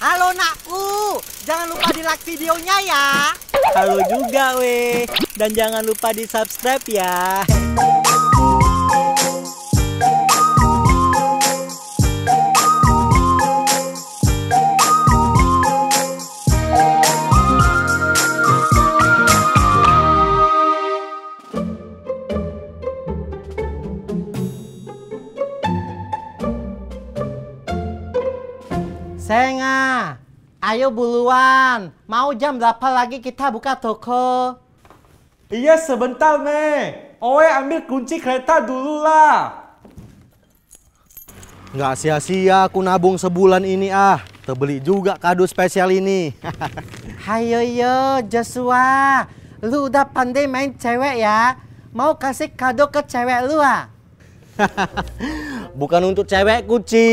Halo nakku, jangan lupa di like videonya ya. Halo juga weh, dan jangan lupa di subscribe ya. Senga, ayo buluan. Mau jam berapa lagi kita buka toko? Iya sebentar, Me. Oe ambil kunci kereta dulu lah. Nggak sia-sia aku nabung sebulan ini ah. Terbeli juga kado spesial ini. Hayo yo Joshua, lu udah pandai main cewek ya. Mau kasih kado ke cewek lu ah? Bukan untuk cewek kuci,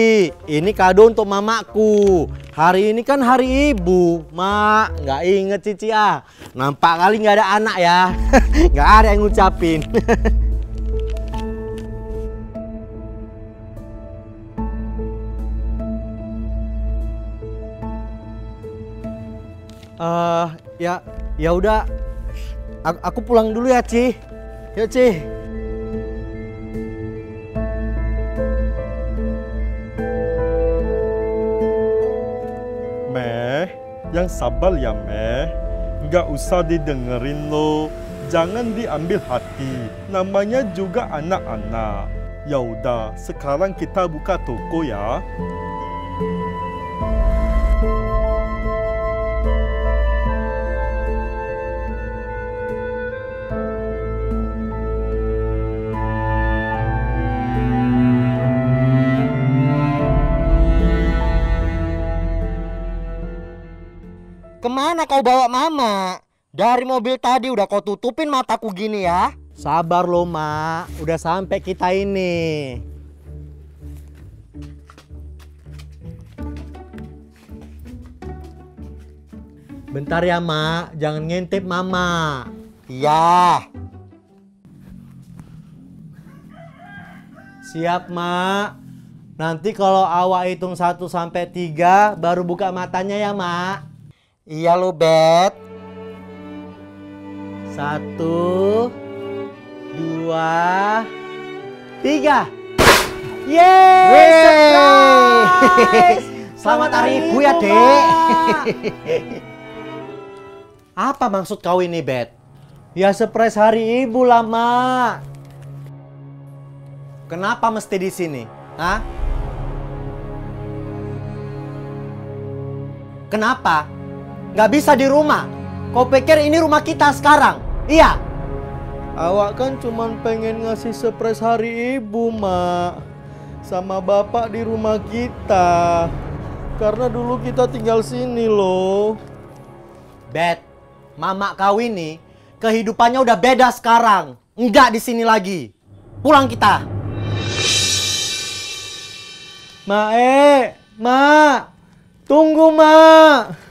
ini kado untuk mamaku. Hari ini kan hari ibu, Mak. Nggak inget Cici ah. Nampak kali nggak ada anak ya. Nggak ada yang ngucapin. Ya udah. Aku pulang dulu ya Ci. Yuk Ci. Yang sabar ya Meh, nggak usah didengerin lo, jangan diambil hati, namanya juga anak-anak. Ya udah, sekarang kita buka toko ya. Kemana kau bawa mama? Dari mobil tadi udah kau tutupin mataku gini ya. Sabar loh Mak, udah sampai kita ini. Bentar ya Mak, jangan ngintip mama. Iya. Siap Mak. Nanti kalau awak hitung 1 sampai 3 baru buka matanya ya Mak. Iya lo Bet. 1, 2, 3. Yeay, surprise! Selamat hari ibu ya dek. Apa maksud kau ini Bet? Ya surprise hari ibu lah Mak. Kenapa mesti di sini? Hah? Kenapa? Gak bisa di rumah. Kau pikir ini rumah kita sekarang? Iya. Awak kan cuma pengen ngasih surprise hari ibu, Mak. Sama bapak di rumah kita. Karena dulu kita tinggal sini loh. Bet, mama kau ini kehidupannya udah beda sekarang. Enggak di sini lagi. Pulang kita. Mae, Mak. Tunggu, Mak.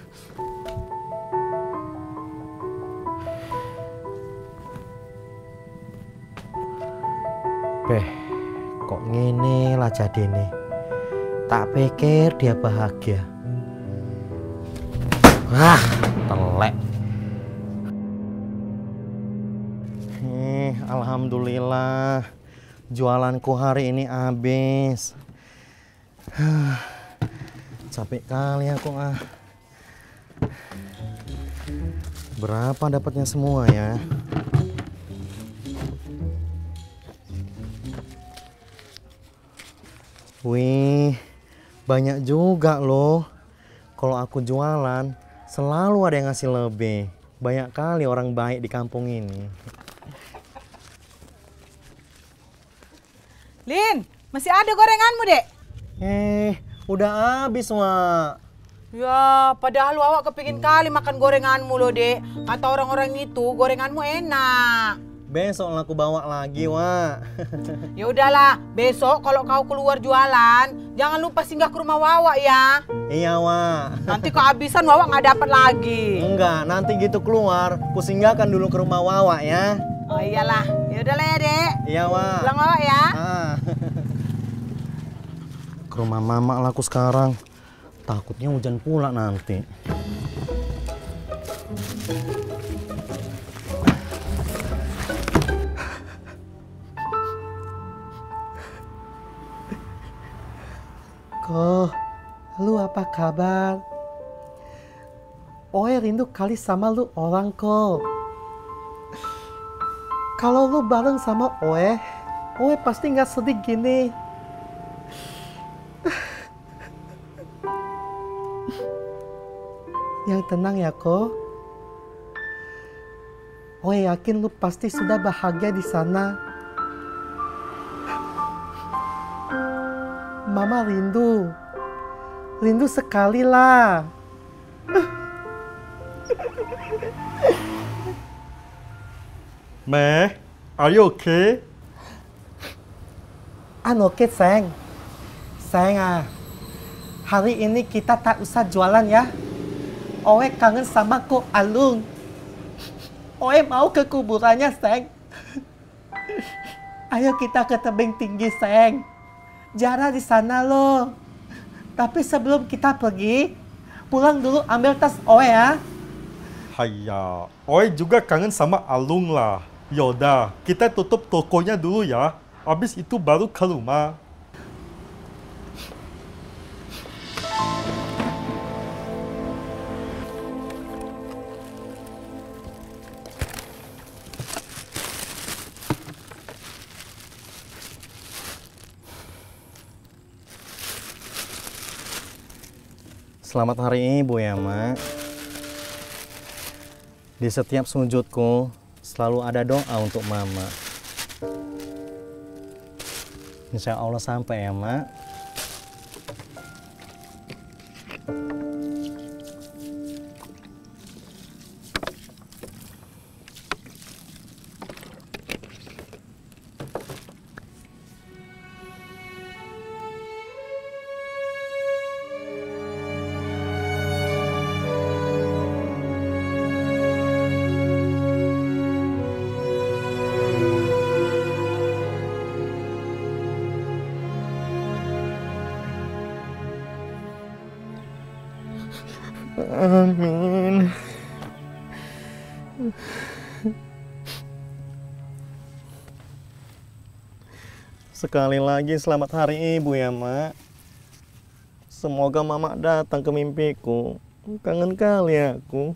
Beh, kok ngene lah jadine. Tak pikir dia bahagia. Wah, telek. Alhamdulillah, jualanku hari ini habis. Capek kali aku ah. Berapa dapatnya semua ya? Wih, banyak juga loh. Kalau aku jualan, selalu ada yang ngasih lebih. Banyak kali orang baik di kampung ini. Lin, masih ada gorenganmu, Dek? Udah habis, Wak. Ya, padahal awak kepingin kali makan gorenganmu loh, Dek. Kata orang-orang itu, gorenganmu enak. Besok aku bawa lagi, Wak. Ya udahlah, besok kalau kau keluar jualan, jangan lupa singgah ke rumah Wawa ya. Iya, Wak. Nanti kehabisan Wawa nggak dapat lagi. Enggak, nanti gitu keluar, ku singgahkan dulu ke rumah Wawa ya. Oh iyalah, ya udahlah ya, Dek. Iya, Wak. Pulang Wawa ya. Ke rumah mama lah aku sekarang. Takutnya hujan pula nanti. Ko, lu apa kabar? Oe rindu kali sama lu orang ko. Kalau lu bareng sama Oe, Oe pasti nggak sedih gini. Yang tenang ya ko. Oe yakin lu pasti sudah bahagia di sana. Mama rindu, rindu sekali lah. Meh, are you okay? I'm okay, Seng. Seng, hari ini kita tak usah jualan ya. Oe kangen sama Ko Alung. Oe mau ke kuburannya, Seng. Ayo kita ke tebing tinggi, Seng. Jara di sana loh. Tapi sebelum kita pergi, pulang dulu ambil tas Oe ya. Haiya, Oe juga kangen sama Alung lah. Yaudah, kita tutup tokonya dulu ya. Abis itu baru ke rumah. Selamat hari Ibu ya, Mak. Di setiap sujudku selalu ada doa untuk Mama. Insya Allah sampai ya, Mak. Amin. Sekali lagi selamat hari Ibu ya, Mak. Semoga Mama datang ke mimpiku. Kangen kali aku.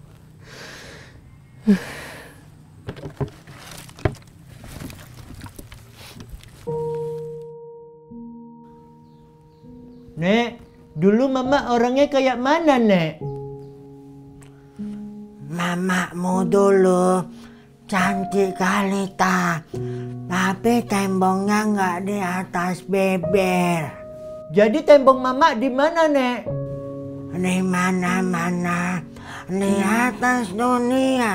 Nek, dulu Mama orangnya kayak mana, Nek? Mamakmu dulu cantik kali ta, tapi tembongnya nggak di atas beber. Jadi tembong Mama di mana, Nek? Di mana-mana, di atas dunia.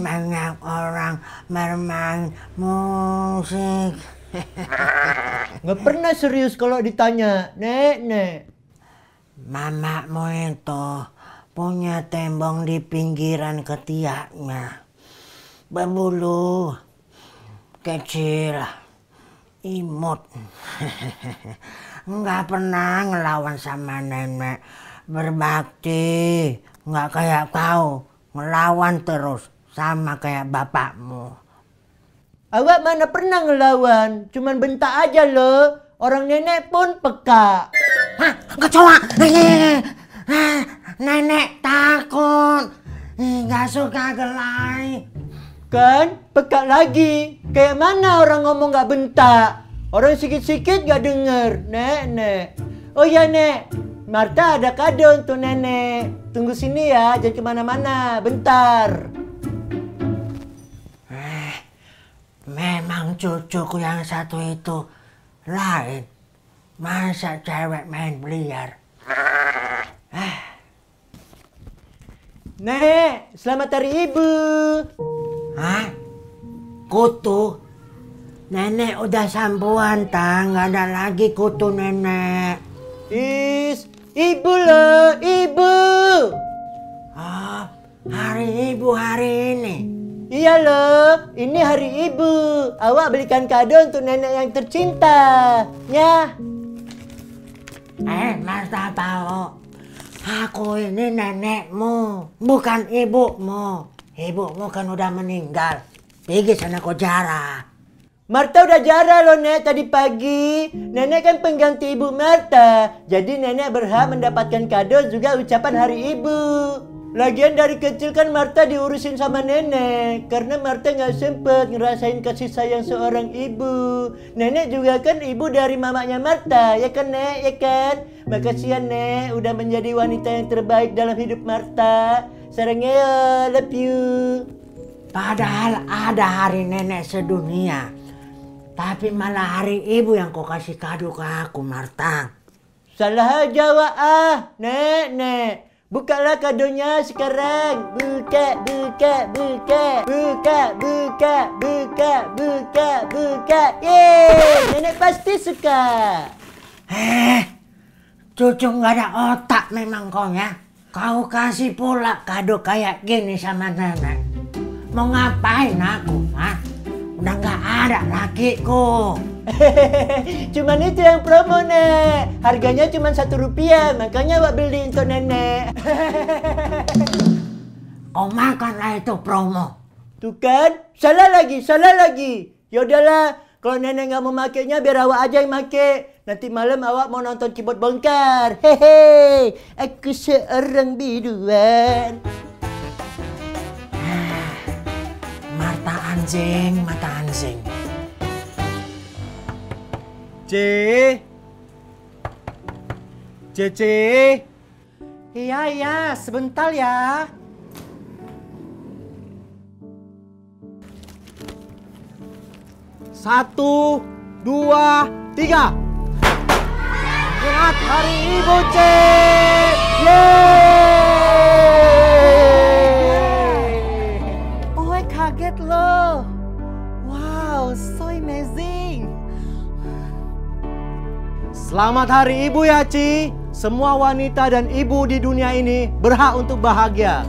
Banyak orang bermain musik. Nggak pernah serius kalau ditanya, Nek, Nek. Mamakmu itu punya tembong di pinggiran ketiaknya, berbulu, kecil, imut. Nggak pernah ngelawan sama nenek, berbakti, nggak kayak kau, ngelawan terus sama kayak bapakmu. Awak mana pernah ngelawan, cuman bentak aja loh, orang nenek pun peka. Hah, kecoa! Nenek takut, nggak suka gelai. Kan pekat lagi, kayak mana orang ngomong nggak bentak? Orang sikit-sikit nggak denger, Nenek. Oh ya, Nek, Marta ada kado untuk Nenek. Tunggu sini ya, jangan kemana-mana, bentar. Memang cucuku yang satu itu lain. Masa cewek main biliar? Nek, selamat hari Ibu. Hah? Kutu? Nenek udah sampuan, Tang. Nggak ada lagi kutu Nenek. Ibu loh, Ibu. Oh, hari Ibu hari ini? Iya loh, ini hari Ibu. Awak belikan kado untuk Nenek yang tercinta. Ya. Mas Tatalo, aku ini nenekmu, bukan ibumu. Ibumu kan udah meninggal. Pergi sana kau jarah. Martha udah jarah loh, Nek, tadi pagi. Nenek kan pengganti Ibu Martha. Jadi Nenek berhak mendapatkan kado juga ucapan Hari Ibu. Lagian dari kecil kan Martha diurusin sama Nenek. Karena Martha gak sempet ngerasain kasih sayang seorang ibu. Nenek juga kan ibu dari mamanya Martha. Ya kan, Nek? Ya kan? Makasih ya, Nek, udah menjadi wanita yang terbaik dalam hidup Martha. Sarangnya, love you. Padahal ada hari Nenek sedunia, tapi malah Hari Ibu yang kau kasih kado ke aku, Martha. Salah Jawa ah, Nenek. Bukalah kadonya sekarang. Buka, buka, buka. Buka, buka, buka, buka, buka. Yeay, Nenek pasti suka. Cucu nggak ada otak memang kau ya. Kau kasih pula kado kayak gini sama Nenek. Mau ngapain aku, ha? Udah nggak ada lakiku. Cuman itu yang promo, Nek. Harganya cuma Rp1, makanya Wak beli untuk Nenek. Kau makanlah itu promo. Tuh kan, salah lagi. Yaudahlah, kalau Nenek nggak mau makainya biar awak aja yang make. Nanti malam awak mau nonton keyboard bongkar. Hehe, aku seorang biduan. Mata anjing. C. Iya, sebentar ya. Satu, dua, tiga. Ingat Hari Ibu, C. Kaget loh. Wow, so amazing. Selamat Hari Ibu ya, Ci. Semua wanita dan ibu di dunia ini berhak untuk bahagia.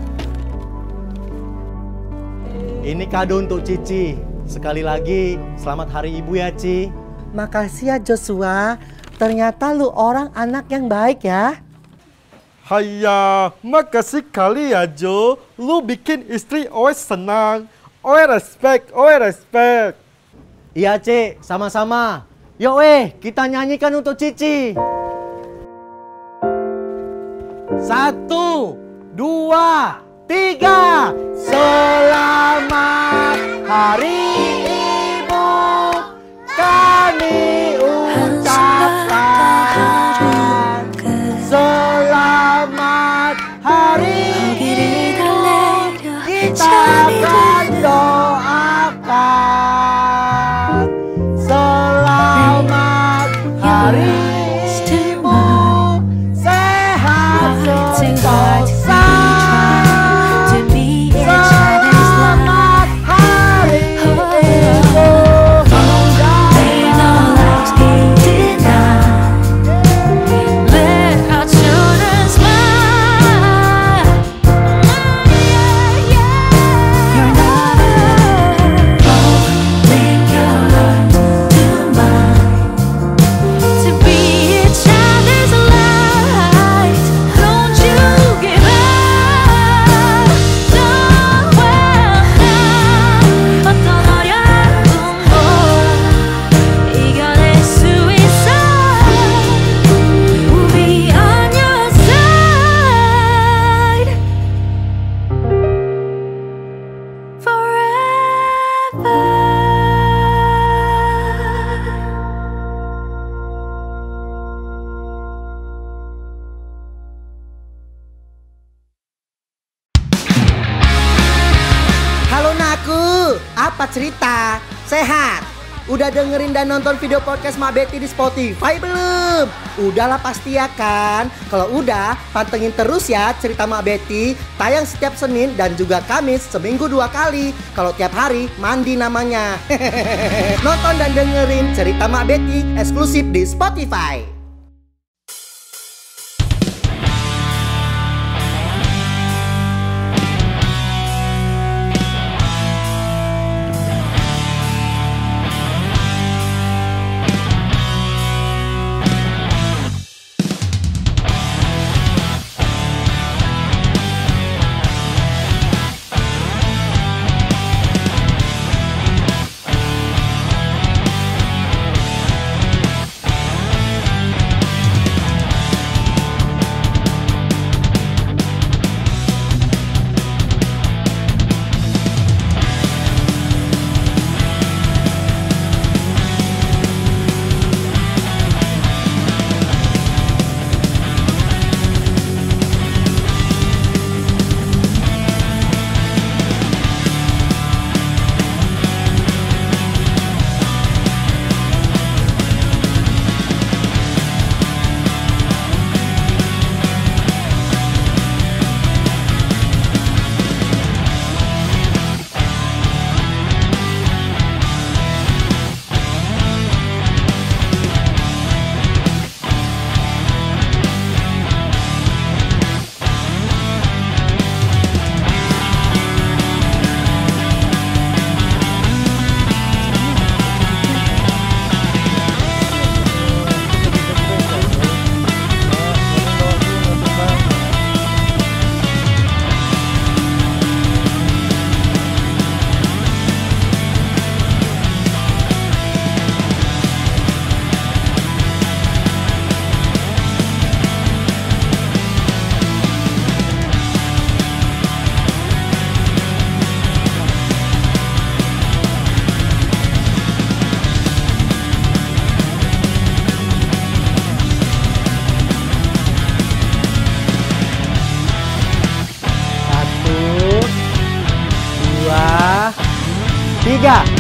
Ini kado untuk Cici. Sekali lagi, selamat Hari Ibu ya, Ci. Makasih ya, Joshua. Ternyata lu orang anak yang baik ya. Haiya, makasih kali ya, Jo. Lu bikin istri always senang. Oi respect. Iya, Cik, sama-sama. Yo, kita nyanyikan untuk Cici. 1, 2, 3. Selamat Hari Ibu kami ucapkan. Selamat Hari Ibu kita akan doakan. Selamat Hari Ibu, sehat sentosa. Selamat Hari Ibu. Cerita sehat. Udah dengerin dan nonton video podcast Mak Beti di Spotify belum? Udahlah pasti ya kan. Kalau udah, pantengin terus ya cerita Mak Beti. Tayang setiap Senin dan juga Kamis seminggu 2 kali. Kalau tiap hari mandi namanya. Nonton dan dengerin cerita Mak Beti eksklusif di Spotify. 3.